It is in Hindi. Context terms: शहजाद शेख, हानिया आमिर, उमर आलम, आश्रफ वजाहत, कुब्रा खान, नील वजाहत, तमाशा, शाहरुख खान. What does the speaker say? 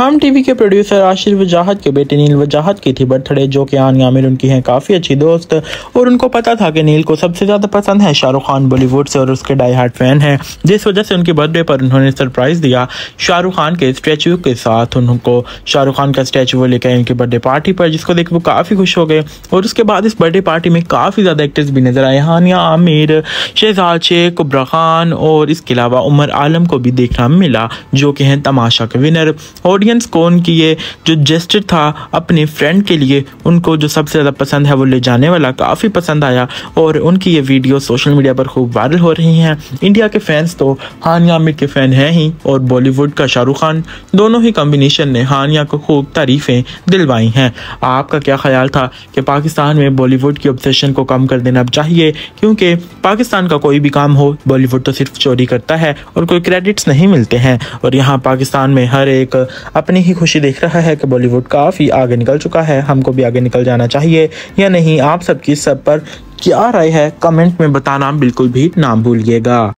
हम टीवी के प्रोड्यूसर आश्रफ वजाहत के बेटे नील वजाहत की थी बर्थडे, जो कि हानिया आमिर उनकी हैं काफ़ी अच्छी दोस्त, और उनको पता था कि नील को सबसे ज़्यादा पसंद है शाहरुख खान बॉलीवुड से और उसके डाई हार्ट फैन हैं, जिस वजह से उनकी बर्थडे पर उन्होंने सरप्राइज़ दिया शाहरुख खान के स्टैचू के साथ। उनको शाहरुख खान का स्टैचू वो लेकर उनकी बर्थडे पार्टी पर, जिसको देख वो काफ़ी खुश हो गए। और उसके बाद इस बर्थडे पार्टी में काफ़ी ज़्यादा एक्टर्स भी नज़र आए, हानिया आमिर, शहजाद शेख, कुब्रा खान और इसके अलावा उमर आलम को भी देखना मिला, जो कि हैं तमाशा के विनर। और को उनकी ये जो जेस्चर था अपने फ्रेंड के लिए, उनको जो सबसे ज़्यादा पसंद है वो ले जाने वाला, काफ़ी पसंद आया और उनकी ये वीडियो सोशल मीडिया पर खूब वायरल हो रही हैं। इंडिया के फैंस तो हानिया आमिर के फ़ैन हैं ही, और बॉलीवुड का शाहरुख खान, दोनों ही कॉम्बिनेशन ने हानिया को खूब तारीफ़ें दिलवाई हैं। आपका क्या ख्याल था कि पाकिस्तान में बॉलीवुड की ऑब्सेशन को कम कर देना चाहिए, क्योंकि पाकिस्तान का कोई भी काम हो बॉलीवुड तो सिर्फ चोरी करता है और कोई क्रेडिट्स नहीं मिलते हैं, और यहाँ पाकिस्तान में हर एक अपनी ही खुशी देख रहा है कि बॉलीवुड काफ़ी आगे निकल चुका है। हमको भी आगे निकल जाना चाहिए या नहीं? आप सबकी सब पर क्या राय है कमेंट में बताना बिल्कुल भी ना भूलिएगा।